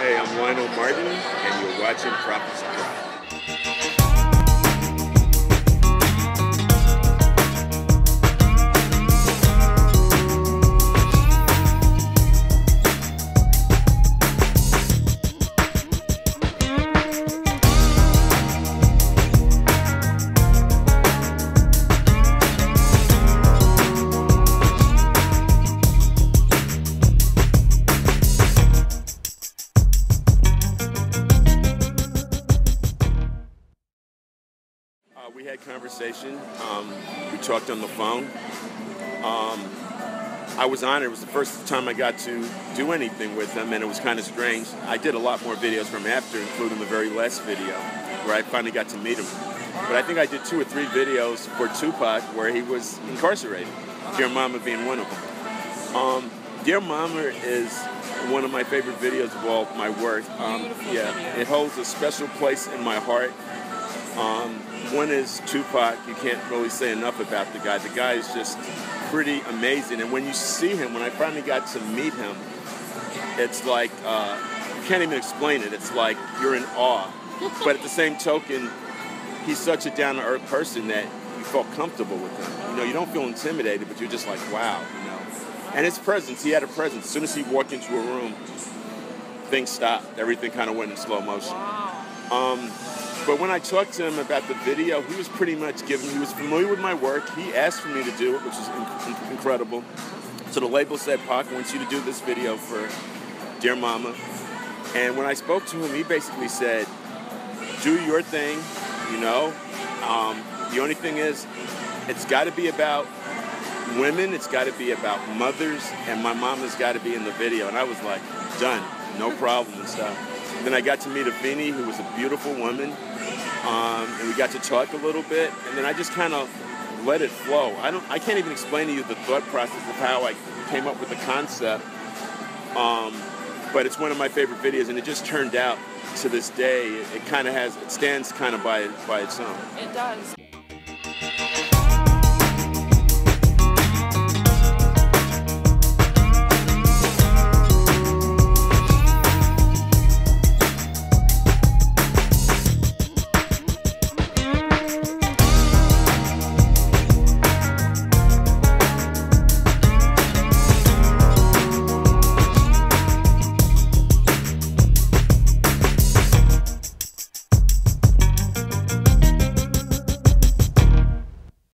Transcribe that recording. Hey, I'm Lionel Martin, and you're watching Prophets Of Rock. We had conversation, we talked on the phone. I was honored. It was the first time I got to do anything with him, and it was kind of strange. I did a lot more videos from after, including the very last video, where I finally got to meet him. But I think I did 2 or 3 videos for Tupac where he was incarcerated, Dear Mama being one of them. Dear Mama is one of my favorite videos of all my work. Yeah, it holds a special place in my heart. One is Tupac. You can't really say enough about the guy. The guy is just pretty amazing. And when you see him, when I finally got to meet him, it's like, you can't even explain it. It's like you're in awe. But at the same token, he's such a down-to-earth person that you felt comfortable with him. You know, you don't feel intimidated, but you're just like, wow, you know. And his presence, he had a presence. As soon as he walked into a room, things stopped. Everything kind of went in slow motion. But when I talked to him about the video, he was pretty much he was familiar with my work. He asked for me to do it, which was incredible. So the label said, "Pac wants you to do this video for Dear Mama." And when I spoke to him, he basically said, "Do your thing, you know. The only thing is, it's got to be about women. It's got to be about mothers, and my mama's got to be in the video." And I was like, "Done, no problem," and stuff. Then I got to meet Avini, who was a beautiful woman, and we got to talk a little bit, and then I just kind of let it flow. I can't even explain to you the thought process of how I came up with the concept, but it's one of my favorite videos, and it just turned out to this day. It stands kind of by its own. It does.